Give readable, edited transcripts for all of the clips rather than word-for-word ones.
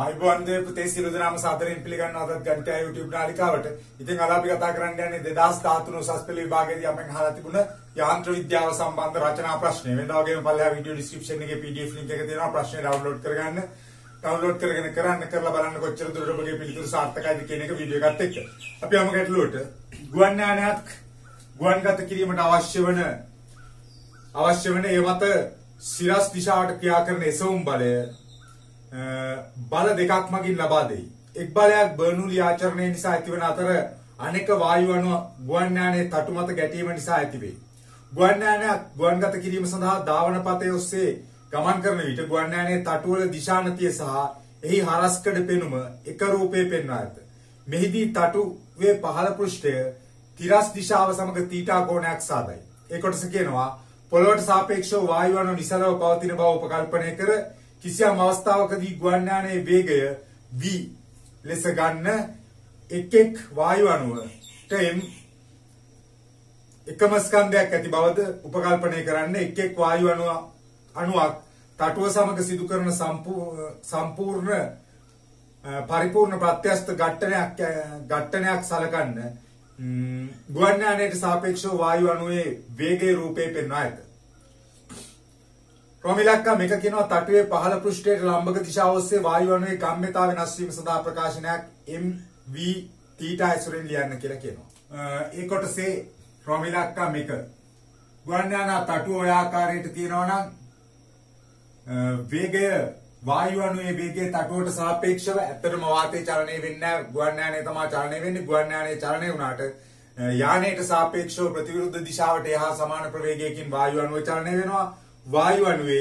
आयुंदेम सादर MP गंटे YouTube नाली कथा करें सस्पेल विभाग यंत्र विद्या संबंध रचना प्रश्न पल्ला वीडियो डिस्क्रिप्शन पीडीएफ लिंक प्रश्न डाउनलोड कर डाउनलोड कर सार्थक वीडियो गुहन आवश्यवन मत सिरास दिशा क्या करने सौंबल බල දෙකක් මගින් ලබා දෙයි. එක් බලයක් බර්නූලි ආචරණය නිසා ඇතිවන අතර අනෙක වායු අණු ගුවන් යානයේ තටු මත ගැටීම නිසා ඇතිවේ. ගුවන් යානය ගුවන්ගත කිරීම සඳහා ධාවන පථයේ ඔස්සේ ගමන් කරන විට ගුවන් යානයේ තටුවල දිශානතිය සහ එහි හරස්කඩ පෙනුම එක රූපේ පෙන්වා ඇත. මෙහිදී තටුවේ පහළ පෘෂ්ඨය තිරස් දිශාව සමග තීටා කෝණයක් සාදයි. ඒ කොටස කියනවා පොළොවට සාපේක්ෂව වායු අණු නිසලව පවතින බව උපකල්පනය කර කිසියම් අවස්ථාවකදී ගුවන් යානයේ වේගය v ලෙස ගන්න එක් එක් වායු අණුවට එකම ස්කන්ධයක් ඇති බවද උපකල්පනය කරන්නේ. එක් එක් වායු අණුවක් තටුව සමග සිදු කරන සම්පූර්ණ පරිපූර්ණ ප්‍රත්‍යස්ත ඝට්ටනයක් සලකන්න ගුවන් යානයට සාපේක්ෂව වායු අණුවේ වේගයේ රූපේ පෙන්වා ඇත. क्रमिलक्का मेक तटवे पहल पृष्ठे लंबक दिशाओं से वायुअणुवे गम्यता विनाशीम सदा प्रकाशनक एम वी थीटा ऐसुरेन लियान केला केनो एक ओट से क्रमिलक्का मेक गुणन्याना तटु ओयाकारयेट तीनोना वेगय वायुअणुवे वेगय तटुवट सापेक्षव ඇත්තටම වාතයේ චලනය වෙන්නේ නැහැ. ගුවන්යානයේ තමයි චලනය වෙන්නේ. ගුවන්යානයේ චලනය වුණාට යානයට සාපේක්ෂව ප්‍රතිවිරුද්ධ දිශාවට එහා සමාන ප්‍රවේගයකින් වායුඅණුව චලනය වෙනවා. वायु अणुवे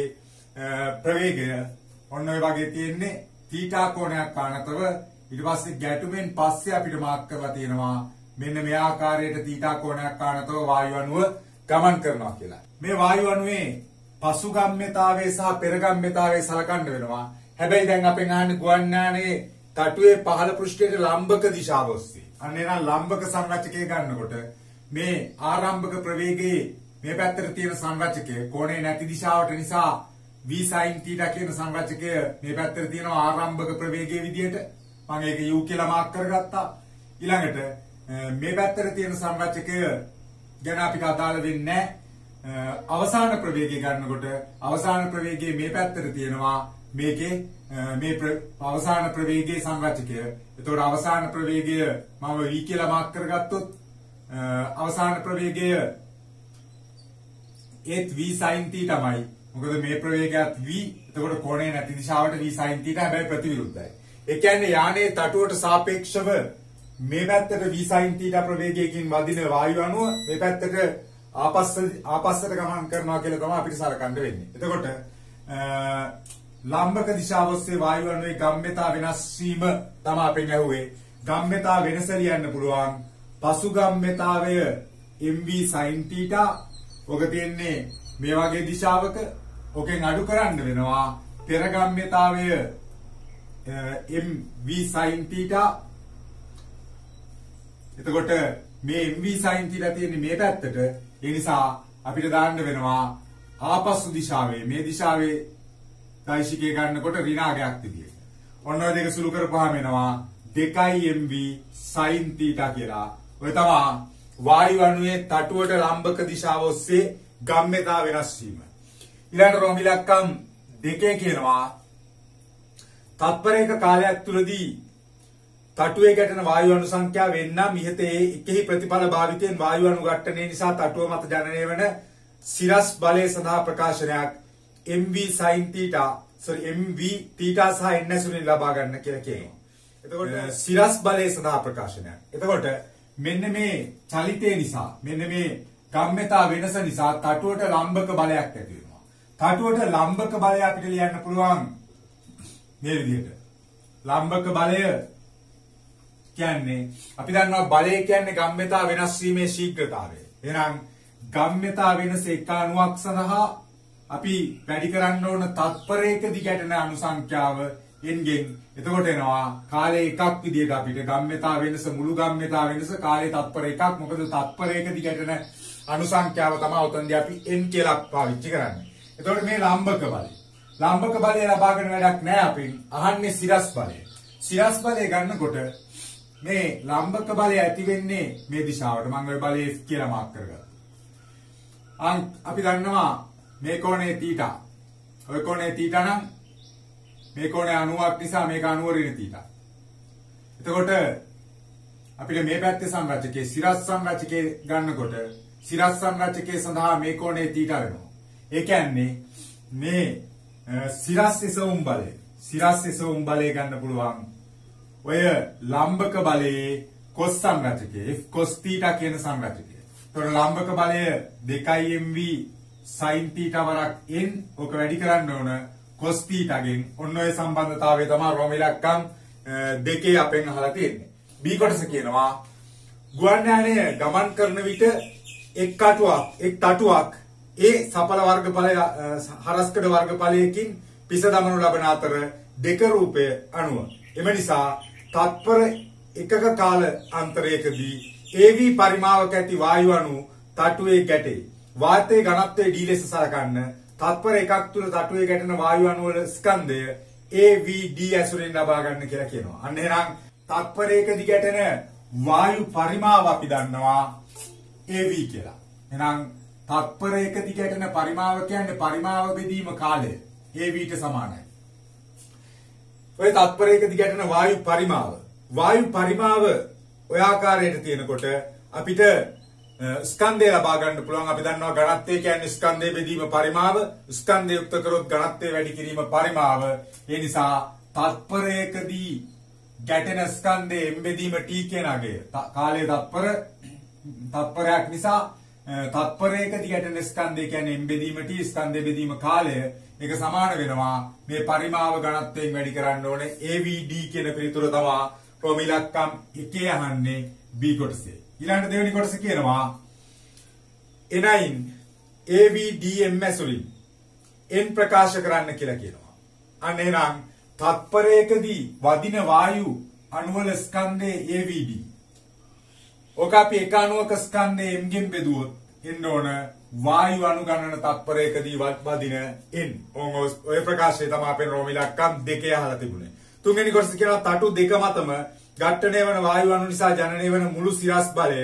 प्रवेगय वगे थीटा कोणයක් කාණතව ඊට පස්සේ ගැටුමෙන් පස්සේ අපිට මාක් කරලා තියෙනවා මෙන්න මේ ආකාරයට थीटा कोणයක් කාණතව वायु अणुව ගමන් කරනවා කියලා. මේ वायु अणुවේ පසුගම්‍යතාවය සහ පෙරගම්‍යතාවය සලකන්න වෙනවා. හැබැයි දැන් අපෙන් අහන්නේ ගුවන් යානයේ තටුවේ පහළ පෘෂ්ඨයේ ලම්බක දිශාව ඔස්සේ. අන්න එන ලම්බක සංරචකය ගන්නකොට මේ ආරම්භක ප්‍රවේගයේ මේ පැත්තට තියෙන සංරචකය කෝණේ නැති දිශාවට නිසා v sin θ කියන සංරචකය මේ පැත්තට තියෙන ආරම්භක ප්‍රවේගයේ විදියට මම ඒක u කියලා මාක් කරගත්තා. ඊළඟට මේ පැත්තට තියෙන සංරචකය ගැන අපිට අදාළ වෙන්නේ නැහැ. අවසාන ප්‍රවේගය ගන්නකොට අවසාන ප්‍රවේගයේ මේ පැත්තට තියෙනවා මේකේ මේ අවසාන ප්‍රවේගයේ සංරචකය. එතකොට අවසාන ප්‍රවේගය මම v කියලා මාක් කරගත්තොත් අවසාන ප්‍රවේගය ඒත් v sin θ තමයි. මොකද මේ ප්‍රවේගයත් v. එතකොට කෝණේ නැති දිශාවට v sin θ හැබැයි ප්‍රතිවිරුද්ධයි. ඒ කියන්නේ යානයේ තටුවට සාපේක්ෂව මේ පැත්තට v sin θ ප්‍රවේගයකින් වදින වායු අණුව මේ පැත්තට ආපස්සට ගමන් කරනවා කියලා තමයි අපිට සලකන්න වෙන්නේ. එතකොට ලම්බක දිශාව ඔස්සේ වායු අණුවේ ගම්‍යතා වෙනස් වීම තමයි අපෙන් ඇහුවේ. ගම්‍යතා වෙනස ලියන්න පුළුවන් පසුගම්‍යතාවය mv sin θ ඔක තියන්නේ මේ වගේ දිශාවක ඔකෙන් අඩු කරන්න වෙනවා. පෙරගම්‍යතාවය mv sin θ. එතකොට මේ mv sin θ තියෙන්නේ මේ පැත්තට. ඒ නිසා අපිට දාන්න වෙනවා ආපස්සු දිශාවේ මේ දිශාවේ දෛශිකය ගන්නකොට ඍණාගයක් විදියට. ඔන්න ඔය දෙක සුළු කරපුවාම එනවා 2 mv sin θ කියලා. ඔය තමයි वायु अणुवे तटुवट लंबक दिशाव से गम्यता विनाश इला रोमिलक्कम देखे तत्परेक कालयत्तुलदी तटुवे घटन वायु अणु संख्या वेन्ना मिहते एकेहि प्रतिफल भावितेन वायु अणु घटने निसा तटुव मत जननय वेन सिरस बलय सदा प्रकाशनयक mv sin θ सॉरी mv θ सह ns වලින් ලබා ගන්න කියලා කියනවා. එතකොට සිරස් බලය සඳහා ප්‍රකාශනයක්. එතකොට මෙන්න මේ චලිතය නිසා මෙන්න මේ ගම්‍යතා වෙනස නිසා තටුවට ලම්බක බලයක් ඇති වෙනවා. තටුවට ලම්බක බලය අපිට ලියන්න පුළුවන් මේ විදිහට. ලම්බක බලය කියන්නේ අපි දන්නවා බලය කියන්නේ ගම්‍යතා වෙනස් වීමේ ශීඝ්‍රතාවය. එහෙනම් ගම්‍යතා වෙනස 91ක් සඳහා අපි වැඩි කරන්න ඕන තත්පරයක දිගටන අණු සංඛ්‍යාව එන්ගෙන්. එතකොට එනවා කාලය එකක් විදියට අපිට ගම්‍යතා වෙනස මුළු ගම්‍යතා වෙනස කාලේ තත්පර එකක්. මොකද තත්පරයක දිගටන අණු සංඛ්‍යාව තමයි උතන්දී අපි n කියලා පාවිච්චි කරන්නේ. එතකොට මේ ලම්බක බලය लांबक बाले बागन වැඩක් නෑ අපින් අහන්නේ සිරස් බලය සිරස් බලය ගන්නකොට මේ ලාම්බක බලය ඇති වෙන්නේ මේ දිශාවට මම ඔය බලය කියලා මාක් කරගත්තා අපි දන්නවා මේ කෝණය θ ඔය කෝණය θ නම් මේ කෝණය 90ක් නිසා මේක 90 ඍණ θ එතකොට අපිට මේ පැත්තේ සංරචකයේ සිරස් සංරචකයේ ගන්නකොට සිරස් සංරචකයේ සඳහා මේ කෝණය θ වෙනවා ඒ කියන්නේ මේ සිරස් ඉසවුම් බලය සිරස් ඉසවුම් බලය ගන්න පුළුවන් ඔය ලම්බක බලයේ cos සංරචකයේ f cos θ කියන සංරචකය. ඒතකොට ලම්බක බලය 2mv sin θ වරක් n ඔක වැඩි කරන්න ඕන cos θ ගෙන් ඔන්න ඔය සම්බන්ධතාවය තමයි රෝමීලක්කම් දෙකේ අපෙන් අහලා තියෙන්නේ. B කොටස කියනවා ගුවන් යානය ගමන් කරන විට එක් තටුවක් ඒ සපල වර්ගඵලය හරස්කඩ වර්ගඵලයකින් පිස දමනු ලබන අතර දෙක රූපය අනුව එම නිසා තත්පර එකක කාල අන්තරයකදී AV පරිමාවක ඇති වායු අණු තටුවේ ගැටේ වාතයේ ඝනත්වයේ D ලෙස සලකන්න තත්පර එකක් තුල තටුවේ ගැටෙන වායු අණු වල ස්කන්ධය AVD ඇසුරෙන් ලබා ගන්න කියලා කියනවා. අන්න එහෙනම් තත්පරයකදී ගැටෙන වායු පරිමාව අපි දන්නවා AV කියලා. එහෙනම් තත්පරයකදී ගැටෙන පරිමාව කියන්නේ පරිමාව බෙදීම කාලය AVට සමානයි. ඔය තත්පරයකදී ගැටෙන වායු පරිමාව ඔය ආකාරයට තියෙනකොට අපිට ස්කන්ධය ලබා ගන්න පුළුවන්. අපි දන්නවා ඝනත්වය කියන්නේ ස්කන්ධයේ බෙදීම පරිමාව. ස්කන්ධය යුක්ත කරොත් ඝනත්වය වැඩි කිරීම පරිමාව. ඒ නිසා තත්පරයකදී ගැටෙන ස්කන්ධයේ බෙදීම t කියන අගය කාලයේ තත්පරයක් නිසා තත්පරයකදී ගැටෙන ස්කන්ධය කියන්නේ බෙදීම t ස්කන්ධයේ බෙදීම කාලය මේක සමාන වෙනවා මේ පරිමාව ඝනත්වයෙන් වැඩි කරන්න ඕනේ AVD කියන පිළිතුර තමයි ප්‍රමිලක්කම් 1 අහන්නේ B කොටසේ. ඊළඟ දෙවෙනි කොටස කියනවා N9 AVDM ඇසුරින් N ප්‍රකාශ කරන්න කියලා කියනවා. අන්න එහෙනම් තත්පරයකදී වදින වායු අණුවල ස්කන්ධයේ AVD. ඔක අපි එක අණුවක ස්කන්ධයේ M ගෙන් බෙදුවොත් එන්න ඕන වායු අණු ගණන තත්පරයකදී වදින n ඔය ප්‍රකාශය තමයි අපේ රෝමීලක්කම් දෙකේ අහලා තිබුණේ. තුන්වෙනි කොටස කියනවා තටු දෙක මතම ඝට්ටණය වන වායු අණු නිසා ජනනය වන මුළු සිරස් බලය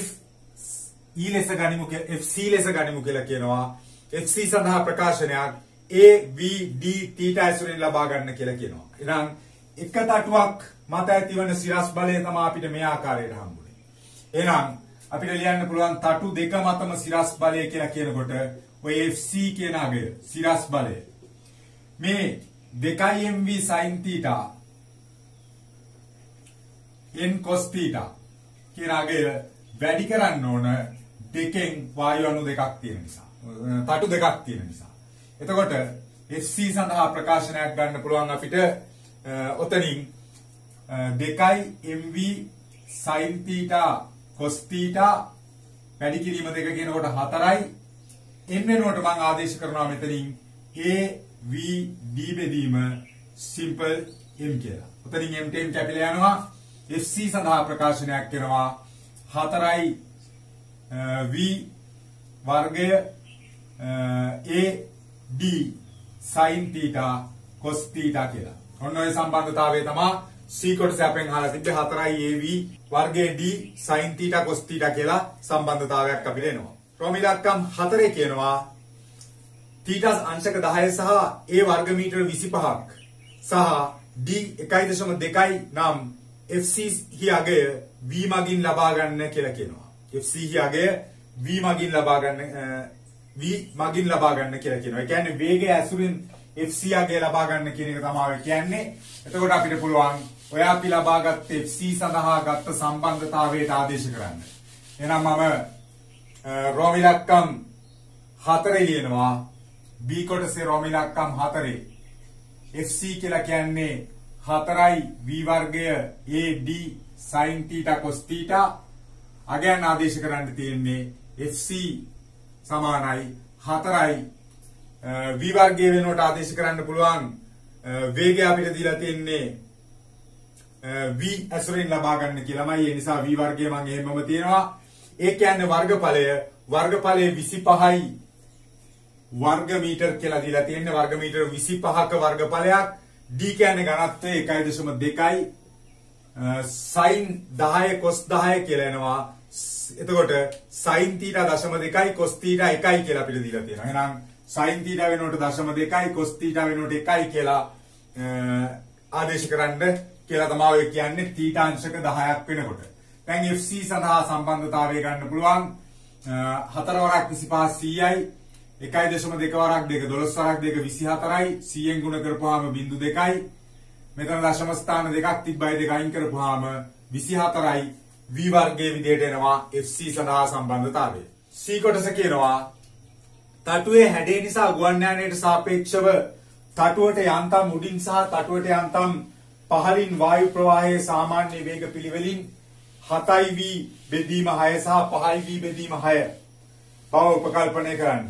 fc ලෙස ගනිමු කියලා කියනවා. fc සඳහා ප්‍රකාශනයක් AVD θ ඇසුරින් ලබා ගන්න කියලා කියනවා. එහෙනම් එක තටුවක් මත ඇතිවන සිරස් බලය තමයි අපිට මේ ආකාරයට හම්බුනේ. එහෙනම් අපිට ලියන්න පුළුවන් තටු දෙක මතම සිරස් බලය කියලා කියනකොට ඔය FC කියන අගය සිරස් බලය මේ 2mv sin θ n cos θ කියන අගය වැඩි කරන්න ඕන දෙකෙන් වායු අණු දෙකක් තියෙන නිසා තටු දෙකක් තියෙන නිසා. එතකොට FC සඳහා ප්‍රකාශනයක් ගන්න පුළුවන් අපිට ඔතනින් 2mv sin θ cos θ වැඩි කිරීම දෙක කියනකොට 4යි n වෙනුවට මම ආදේශ කරනවා මෙතනින් AVD බෙදීම simple m කියලා. උතරින් m ටෙන් කැපිලා යනවා FC සඳහා ප්‍රකාශනයක් කරනවා 4යි v වර්ගය AD sin θ cos θ කියලා. ඔන්න ඔය සම්බන්ධතාවය තමයි C කොටස අපෙන් අහලා තිබ්බේ 4AV වර්ගයේ D sin θ cos θ කියලා සම්බන්ධතාවයක් අපිට එනවා. රෝමීලක්කම් 4 කියනවා θ අංශක 10 සහ A වර්ග මීටර 25ක් සහ D 1.2යි නම් FC හි අගය V මගින් ලබා ගන්න කියලා කියනවා. FC හි අගය V මගින් ලබා ගන්න කියලා කියනවා. ඒ කියන්නේ වේගය ඇසුරින් FC අගය ලබා ගන්න කියන එක තමයි කියන්නේ. එතකොට අපිට පුළුවන් ඔය අපි ලබාගත් FC සඳහා ගත්ත සම්බන්ධතාවයට ආදේශ කරන්න. එහෙනම් මම රෝමීලක්කම් 4 ලියනවා. B කොටසේ රෝමීලක්කම් 4. FC කියලා කියන්නේ 4යි V වර්ගය AD sin θ cos θ අගයන් ආදේශ කරන්න තියෙන්නේ FC සමානයි 4යි V වර්ගය වෙනුවට ආදේශ කරන්න පුළුවන් වේගය අපිට දීලා තියෙන්නේ v ඇසුරින් ලබා ගන්න කියලාමයි. ඒ නිසා v වර්ගය මම එහෙමම තියනවා. ඒ කියන්නේ වර්ගඵලය 25යි वर्ग मीटर के वर्ग मीटर विसी पहाक वर्ग पलयाक डी के घनत्व इकाई दशमलव देखाई साइन दहाय कोस दहाय साइन थीटा दशमलव इकाई कोस थीटा इकाई के साइन थीटा वेनोट दशमलव इकाई कोस थीटा वेनोट इकाई के आदेश करंड කියලා තමයි කියන්නේ තීටා අංශක 10ක් වෙනකොට. දැන් FC සඳහා සම්බන්ධතාවය ගන්න පුළුවන් 4 වරක් 25 100යි 1.2 වරක් 2 12 වරක් 2 24යි 100ෙන් ගුණ කරපුවාම 0.2යි. මෙතන දශම ස්ථාන දෙකක් තිබ්බයි දෙක අයින් කරපුවාම 24යි V වර්ගයේ විදිහට එනවා FC සඳහා සම්බන්ධතාවය. C කොටස කියනවා තටුවේ හැඩය නිසා ගුවන් යානයට සාපේක්ෂව තටුවට යන්තම් උඩින් සහ තටුවට යන්තම් පහලින් වායු ප්‍රවාහයේ සාමාන්‍ය වේග පිළිවෙලින් 7v බෙදීම 6 සහ 5v බෙදීම 6 බව උපකල්පනය කරන්න.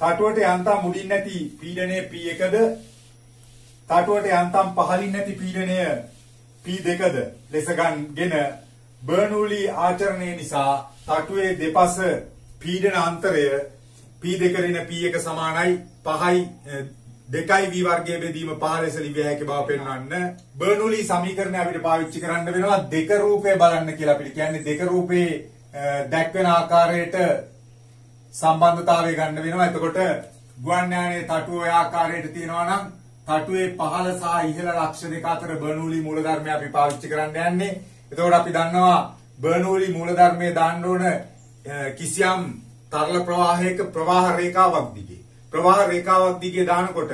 තටුවට යන්තම් මුඩින් නැති පීඩනය P1ද තටුවට යන්තම් පහලින් නැති පීඩනය P2ද ලෙසගෙන බර්නූලි ආචරණය නිසා තටුවේ දෙපස පීඩන අන්තරය P2 ඍණ P1 සමානයි 5යි 2v වර්ගයේ බෙදීම 5 ලෙස ලිවිය හැකි බව පෙන්වන්න. බර්නූලි සමීකරණය අපිට පාවිච්චි කරන්න වෙනවා දෙක රූපේ බලන්න කියලා. අපිට කියන්නේ දෙක රූපේ දැක්වෙන ආකාරයට සම්බන්ධතාවය ගන්න වෙනවා. එතකොට ගුවන් යානයේ තටුව ඔය ආකාරයට තියෙනවා නම් තටුවේ පහළ සහ ඉහළ ලක්ෂ දෙක අතර බර්නූලි මූලධර්මය අපි පාවිච්චි කරන්න යන්නේ. එතකොට අපි දන්නවා බර්නූලි මූලධර්මයේ දාන්න ඕන කිසියම් තරල ප්‍රවාහයක ප්‍රවාහ රේඛාවක් දිගේ ප්‍රවාහ රේඛාවක් දිගේ දානකොට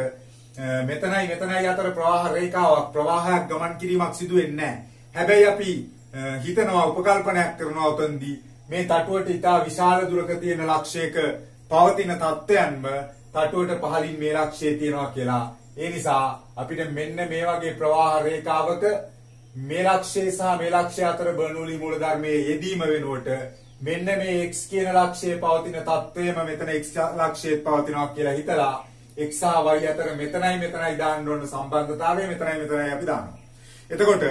මෙතනයි මෙතනයි අතර ප්‍රවාහ රේඛාවක් ප්‍රවාහයක් ගමන් කිරීමක් සිදු වෙන්නේ නැහැ. හැබැයි අපි හිතනවා උපකල්පනයක් කරනවා උතන්දී මේ තටුවට ඉතා විශාල දුරක තියෙන ලක්ෂයක පවතින තත්ත්වයන්ම තටුවට පහළින් මේ ලක්ෂයේ තියෙනවා කියලා. ඒ නිසා අපිට මෙන්න මේ වගේ ප්‍රවාහ රේඛාවක මේ ලක්ෂය සහ මේ ලක්ෂය අතර බර්නූලි මූලධර්මයේ යෙදීම වෙනුවට මෙන්න මේ x කියන ලක්ෂයේ පවතින තත්ත්වයම මෙතන x ලක්ෂයේත් පවතිනවා කියලා හිතලා x හා y අතර මෙතනයි මෙතනයි දාන්න ඕන සම්බන්ධතාවය මෙතනයි මෙතනයි අපි දානවා. එතකොට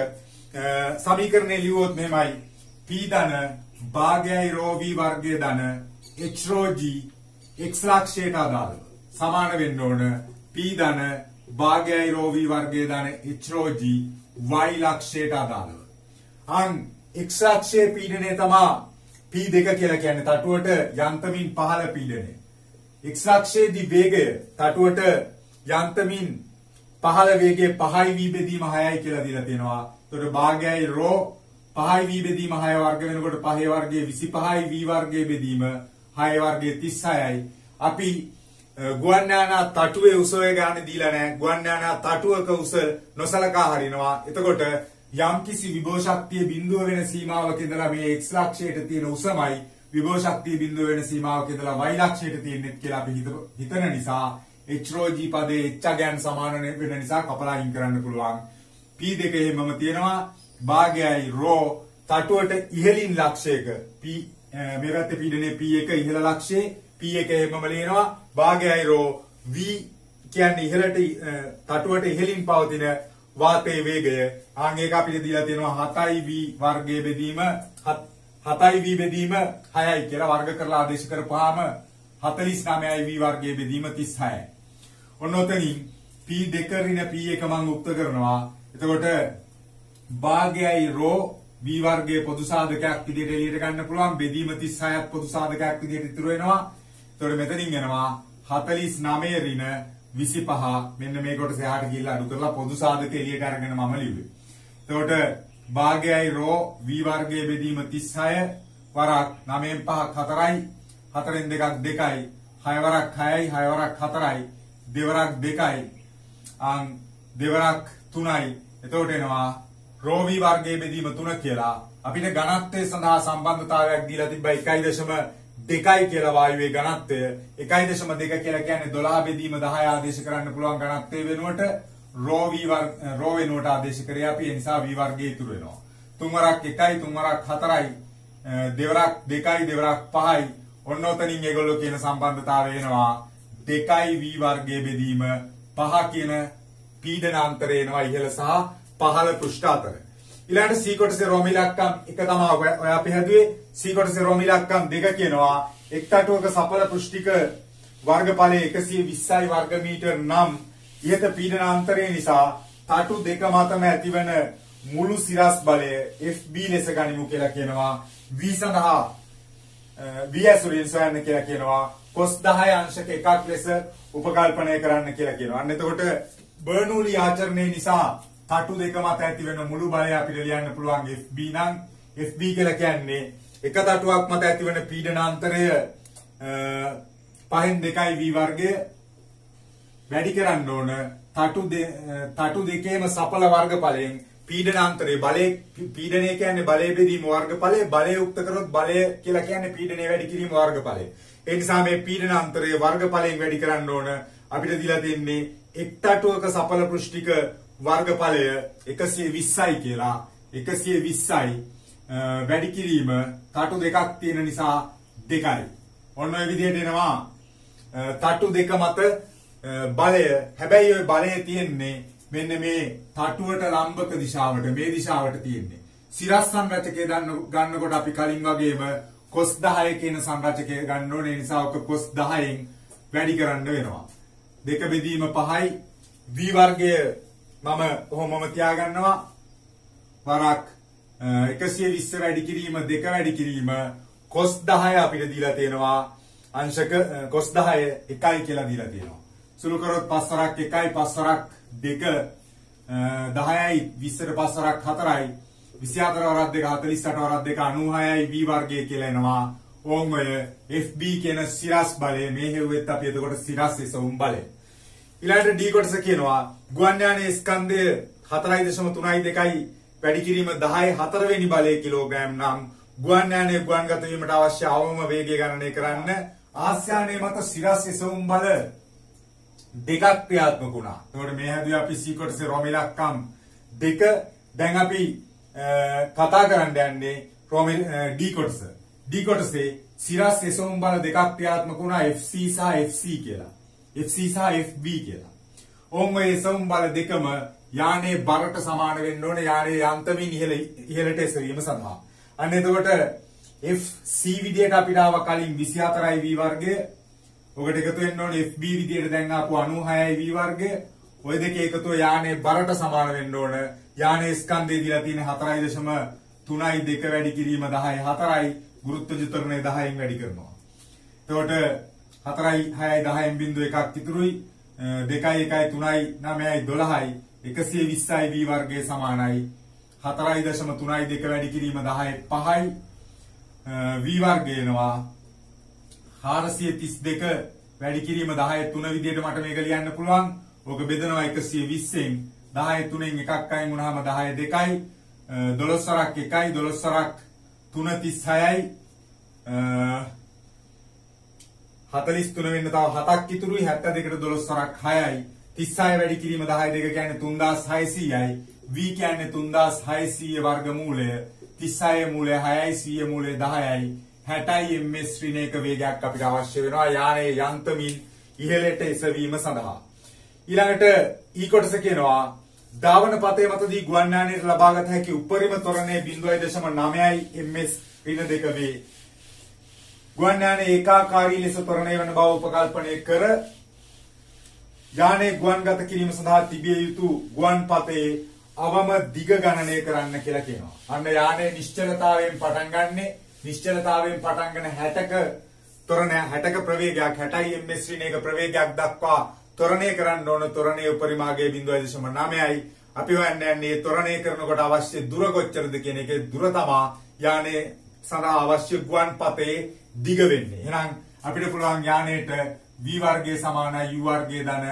සමීකරණය ලියුවොත් මෙහෙමයි p ධන භාගයයි ρv වර්ගය ධන h ρg x ලක්ෂයට අදාළව සමාන වෙන්න ඕන p ධන භාගයයි ρv වර්ගය ධන h ρg y ලක්ෂයට අදාළව. අන් x ලක්ෂයේ පීඩනය තමයි P2 කියලා කියන්නේ තටුවට යන්තමින් පහළ පීඩනය. x අක්ෂයේදී වේගය තටුවට යන්තමින් පහළ වේගයේ 5v බෙදීම 6යි කියලා දීලා තියෙනවා. එතකොට භාගයයි ρ 5v බෙදීම 6 වර්ග වෙනකොට 5 වර්ගයේ 25යි v වර්ගයේ බෙදීම 6 වර්ගයේ 36යි. අපි ගුවන් යානා තටුවේ උස වේගය ගන්න දීලා නැහැ. ගුවන් යානා තටුවක උස නොසලකා හරිනවා. එතකොට යම්කිසි විභව ශක්තිය බිඳුව වෙන සීමාවක ඉඳලා මේ x ලක්ෂයට තියෙන උසමයි විභව ශක්තිය බිඳුව වෙන සීමාවක ඉඳලා y ලක්ෂයට තියෙන්නේත් කියලා අපි හිතන නිසා h ρg පදේ h ගැන් සමාන වෙන නිසා කපලා අයින් කරන්න පුළුවන්. p2 එහෙමම තියෙනවා භාගයයි ρ තටුවට ඉහළින් ලක්ෂයක p මේ පැත්තේ පීඩනය p1 ඉහළ ලක්ෂයේ p1 එහෙමම ලියනවා භාගයයි ρ v කියන්නේ ඉහළට තටුවට ඉහළින් පවතින වාතයේ වේගය. ආන් ඒක අපිට දීලා තියෙනවා 7v වර්ගයේ බෙදීම 7v බෙදීම 6යි කියලා වර්ග කරලා ආදේශ කරපුවාම 49v වර්ගයේ බෙදීම 36යි. ඔන්න ඔතනින් p2 ඍණ p1 මම උක්ත කරනවා. එතකොට භාගයයි ρ v වර්ගයේ පොදු සාධකයක් විදිහට එළියට ගන්න පුළුවන්. බෙදීම 36ක් පොදු සාධකයක් විදිහට ඉතුරු වෙනවා. එතකොට මෙතනින් එනවා 49 ඍණ 25 මෙන්න මේ කොටස එහාට ගිහිල්ලා අඩු කරලා පොදු සාධක එළියට අරගෙන මම ලිව්වේ. එතකොට භාගයයි ρ v වර්ගයේ බෙදීම 36 වරක් 9න් 5ක් 4යි 4න් 2ක් 2යි 6 වරක් 6යි 6 වරක් 4යි 2 වරක් 2යි අන් 2 වරක් 3යි. එතකොට එනවා ρ v වර්ගයේ බෙදීම 3 කියලා. අපිට ඝනත්වය සඳහා සම්බන්ධතාවයක් දීලා තිබ්බයි 1.2 කියලා වායුවේ ඝනත්වය 1.2 කියලා කියන්නේ 12 බෙදීම 10 ආදේශ කරන්න පුළුවන් ඝනත්වය වෙනුවට ρ වෙනුවට ආදේශ කරේ අපි. ඒ නිසා v වර්ගය ඉතුරු වෙනවා. 3 වරක් 1යි 3 වරක් 4යි 2 වරක් 2යි 2 වරක් 5යි. ඔන්න ඔතනින් ඒගොල්ලෝ කියන සම්බන්ධතාවය එනවා 2යි v වර්ගයේ බෙදීම 5 කියන පීඩනාන්තරය එනවා ඉහළ සහ පහළ පෘෂ්ඨ අතර. ඊළඟට C කොටසේ රෝමී ලක්කම් 1 තමයි ඔය අපි හැදුවේ. C කොටසේ රෝමී ලක්කම් 2 කියනවා එක් තටුවක සපල පුෂ්ටික वर्गफले 120යි वर्ग मीटर නම් ඊට පීඩනාන්තරය නිසා තටු දෙක මතම ඇතිවන මුළු සිරස් බලය FB ලෙස ගනිමු කියලා කියනවා V සඳහා V ඇසුරින් සොයන්න කියලා කියනවා cos 10.1 ලෙස උපකල්පනය කරන්න කියලා කියනවා. අන්න එතකොට බර්නූලි ආචරණය නිසා තටු දෙක මත ඇතිවන මුළු බලය අපිට ලියන්න පුළුවන් FB නම් FB කියලා කියන්නේ එක තටුවක් මත ඇතිවන පීඩනාන්තරය පහෙන් 2 V වර්ගය වැඩි කරන්න ඕන තටු දෙකේම සපල වර්ගඵලයෙන් පීඩනාන්තරයේ බලයේ පීඩනය කියන්නේ බලයේ බෙදීම වර්ගඵලයේ බලයේ උක්ත කරොත් බලය කියලා කියන්නේ පීඩනයේ වැඩි කිරීම වර්ගඵලය. ඒ නිසා මේ පීඩනාන්තරයේ වර්ගඵලයෙන් වැඩි කරන්න ඕන අපිට දීලා තින්නේ එක් තටුවක සපල පෘෂ්ඨික වර්ගඵලය 120යි කියලා. 120යි වැඩි කිරීම තටු දෙකක් තියෙන නිසා 2යි. ඔන්න ඔය විදිහට එනවා තටු දෙක මත බලය. හැබැයි ওই බලය තියෙන්නේ මෙන්න මේ තටුවට ලම්බක දිශාවට මේ දිශාවට තියෙන්නේ. සිරස් සංරචකය ගන්නකොට අපි කලින් වගේම cos 10 කියන සංරචකය ගන්න ඕනේ. ඒ නිසා ඔක cos 10න් වැඩි කරන්න වෙනවා. දෙක බෙදීම 5යි v වර්ගය මම කොහොමම තියාගන්නවා. වරක් 120 වැඩි කිරීම 2 වැඩි කිරීම cos 10 අපිට දීලා තියෙනවා. අංශක cos 10 1යි කියලා දීලා තියෙනවා. සුළු කරොත් 5 වරක් 1යි 5 වරක් 2 10යි 20ට 5 වරක් 4යි 24 වරක් 2 48 වරක් 2 96යි v වර්ගය කියලා එනවා. ඕම් ඔය FB කියන සිරස් බලය මේ හෙව්වෙත් අපි එතකොට සිරස් එසවුම් බලය. ඊළඟට D කොටස කියනවා ගුවන් යානයේ ස්කන්ධය 4.32යි වැඩි කිරීම 10 4 වෙනි බලයේ කිලෝග්‍රෑම් නම් ගුවන් යානයේ ගුවන්ගත වීමට අවශ්‍ය අවම වේගය ගණනය කරන්න ආස්යානයේ මත සිරස් එසවුම් බල දෙකක් ක්‍රියාත්මක වුණා. එතකොට මේ හැදුවේ අපි C කොටසේ රොමි ලක්කම් 2. දැන් අපි කතා කරන්න යන්නේ රොමි D කොටස. D කොටසේ සිරස් එසවුම් බල දෙකක් ක්‍රියාත්මක වුණා FC සහ FC කියලා. FC සහ FB කියලා. ඕම් ඔය එසවුම් බල දෙකම යානේ බරට සමාන වෙන්න ඕනේ යානේ යන්තමින් ඉහළට එසවීම සඳහා. අන්න එතකොට FC විදියට අපිට ආව කලින් 24යි V වර්ගය. ඔකට එකතු වෙන්න ඕනේ FB විදියට දැන් ආපු 96යි V වර්ගය. ওই දෙක එකතුව යානේ බරට සමාන වෙන්න ඕන. යානේ ස්කන්ධය දීලා තියෙන 4.32 2 වැඩි කිරීම 10යි 4යි ගුරුත්වජ ත්වරණය 10න් වැඩි කරනවා. එතකොට 4යි 6යි 10න් 0.1ක් ඉතුරුයි 2යි 1යි 3යි 9යි 12යි 120යි V වර්ගයේ සමානයි 4.32 වැඩි කිරීම 10 5යි V වර්ගය එනවා 432 වැඩි කිරීම 10 3 විදියට මට මේක ලියන්න පුළුවන්. ඕක බෙදනවා 120න් 10 3න් එකක් අයින් වුණාම 10 2යි 12 වරක් 1යි 12 වරක් 3 36යි 43 වෙන්න තව 7ක් ඉතුරුයි 72ට 12 වරක් 6යි 36 වැඩි කිරීම 10 දෙක කියන්නේ 3600යි v කියන්නේ 3600 වර්ගමූලය 36 මූලය 6යි 100 මූලය 10යි 60යි ms ශ්‍රේණියක වේගයක් අපිට අවශ්‍ය වෙනවා යානයේ යන්තමින් ඉහළට එසවීම සඳහා. ඊළඟට E කොටස කියනවා ධාවන පතේ මතදී ගුවන් යානයේ ලබාගත හැකි උපරිම ත්වරණය 0.9යි ms ඍණ දෙක වේ. ගුවන් යානයේ ඒකාකාරී ලෙස ත්වරණය වන බව උපකල්පනය කර යානයේ ගුවන්ගත කිරීම සඳහා තිබිය යුතු ගුවන් පතේ අවම දිග ගණනය කරන්න කියලා කියනවා. අන්න යානයේ නිශ්චලතාවයෙන් පටන් ගන්නේ නිශ්චලතාවයෙන් පටන්ගෙන 60ක ත්වරණය 60ක ප්‍රවේගයක් 60 ms ශ්‍රේණියක ප්‍රවේගයක් දක්වා ත්වරණය කරන්න ඕන. ත්වරණයේ උපරිමාගය 0.9යි. අපි හොයන්නේ මේ ත්වරණය කරනකොට අවශ්‍ය දුර කොච්චරද කියන එකේ දුර තමා යානයේ සඳහා අවශ්‍ය ගුවන් පතේ දිග වෙන්නේ. එහෙනම් අපිට පුළුවන් යානයේට V වර්ගයේ සමානයි U වර්ගයේ ධන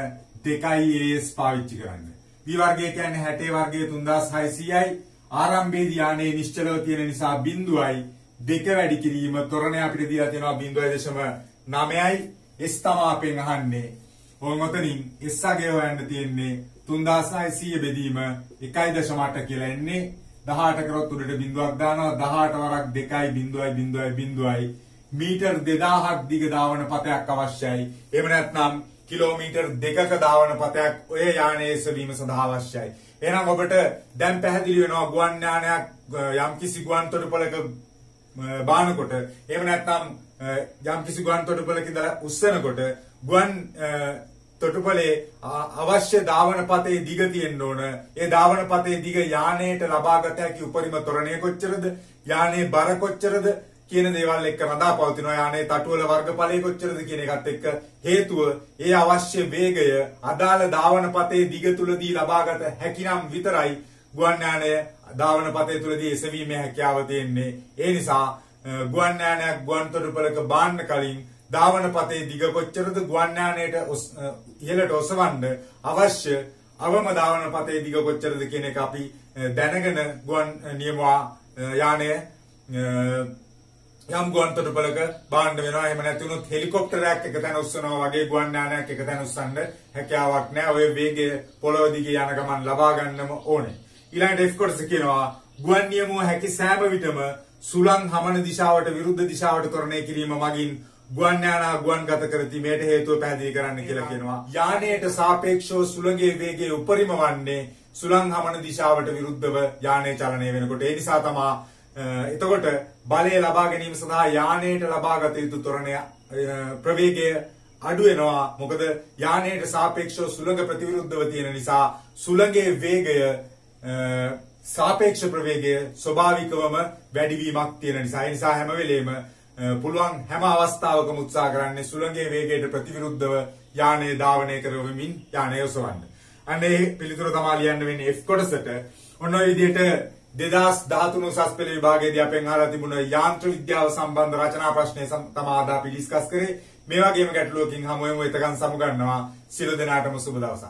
2යි AS පාවිච්චි කරන්න. V වර්ගය කියන්නේ 60 වර්ගයේ 3600යි. ආරම්භයේදී යානයේ නිශ්චලව තියෙන නිසා 0.2 වැඩි කිරීම ත්වරණය අපිට දීලා තියෙනවා 0.9යි. S තමයි අපෙන් අහන්නේ. ඕන් ඔතනින් S අගේ හොයන්න තියෙන්නේ 3600 බෙදීම 1.8 කියලා එන්නේ. 18 කරොත් උඩට බිඳුවක් දානවා 18 වරක් 2.00 මීටර් 2000ක් දිග ධාවන පතයක් අවශ්‍යයි. එහෙම නැත්නම් කිලෝමීටර් 2ක ධාවන පතයක් ඔය යානයේ සවීම සඳහා අවශ්‍යයි. එහෙනම් ඔබට දැන් පැහැදිලි වෙනවා ගුවන් යානයක් යම්කිසි ගුවන් තොටුපළක බානකොට එහෙම නැත්නම් යම්කිසි ගුවන් තොටුපළක ඉඳලා උස්සනකොට तोटुपले अवश्य धावन पते दिगति एन्नोन ए धावन पते दिग यानेट लबागत හැකි උපරිම තොරණය කොච්චරද याने බර කොච්චරද කියන දේවල් එක්ක රඳා පවතිනවා याने තටුවල වර්ගඵලයේ කොච්චරද කියන එකත් එක්ක හේතුව ඒ අවශ්‍ය වේගය අදාළ ධාවන පතේ දිග තුලදී ලබාගත හැකිනම් විතරයි ගුවන් යානය ධාවන පතේ තුලදී එසවීමේ හැකියාව තියෙන්නේ ඒ නිසා ගුවන් යානයක් ගුවන් තොටුපළක බාන්න කලින් धावन पते दिग कोच्चरद गुवाण यानेट ओसवन्न अवश्य अवम धावन पते दिग कोच्चरद කියන එක අපි දැනගෙන ගුවන් නියමුවා යානය යම් ගුවන් තොටුපළක බාණ්ඩ වෙනවා එහෙම නැති වුණොත් හෙලිකොප්ටරයක් එක තැන උස්සනවා වගේ ගුවන් යානයක් එක තැන උස්සන්න හැකියාවක් නැහැ ඔය වේගය පොළොව දිගේ යන ගමන් ලබා ගන්නම ඕනේ ඊළඟට එෆ් කොටස කියනවා ගුවන් නියමුව හැකි සෑම විටම සුළං හමන දිශාවට විරුද්ධ දිශාවට තරණය කිරීම මගින් ගුවන් යානා ගුවන්ගත කර තීමේට හේතුව පැහැදිලි කරන්න කියලා කියනවා. යානයට සාපේක්ෂව සුළඟේ වේගය උපරිම වන්නේ සුළං හමන දිශාවට විරුද්ධව යානය චලනය වෙනකොට. ඒ නිසා තමයි එතකොට බලය ලබා ගැනීම සඳහා යානයට ලබාගත යුතු ත්වරණය ප්‍රවේගය අඩු වෙනවා. මොකද යානයට සාපේක්ෂව සුළඟ ප්‍රතිවිරුද්ධව තියෙන නිසා සුළඟේ වේගය සාපේක්ෂ ප්‍රවේගය ස්වභාවිකවම වැඩි වීමක් තියෙන නිසා. ඒ නිසා හැම වෙලේම පුළුවන් හැම අවස්ථාවකම උත්සාහ කරන්නේ සුළඟේ වේගයට ප්‍රතිවිරුද්ධව යානය ධාවනය කරවමින් යානය යොසවන්න. අන්න ඒ පිළිතුර තමයි ලියන්න වෙන්නේ F කොටසට. ඔන්න ඔය විදිහට 2013 උසස් පෙළ විභාගයේදී අපෙන් අහලා තිබුණා යාන්ත්‍ර විද්‍යාව සම්බන්ධ රචනා ප්‍රශ්නය තමයි අද අපි ඩිස්කස් කරේ. මේ වගේම ගැටලුවකින් හමු වෙමු. එතකන් සමුගන්නවා. සියලු දෙනාටම සුබ දවසක්.